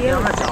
Yeah.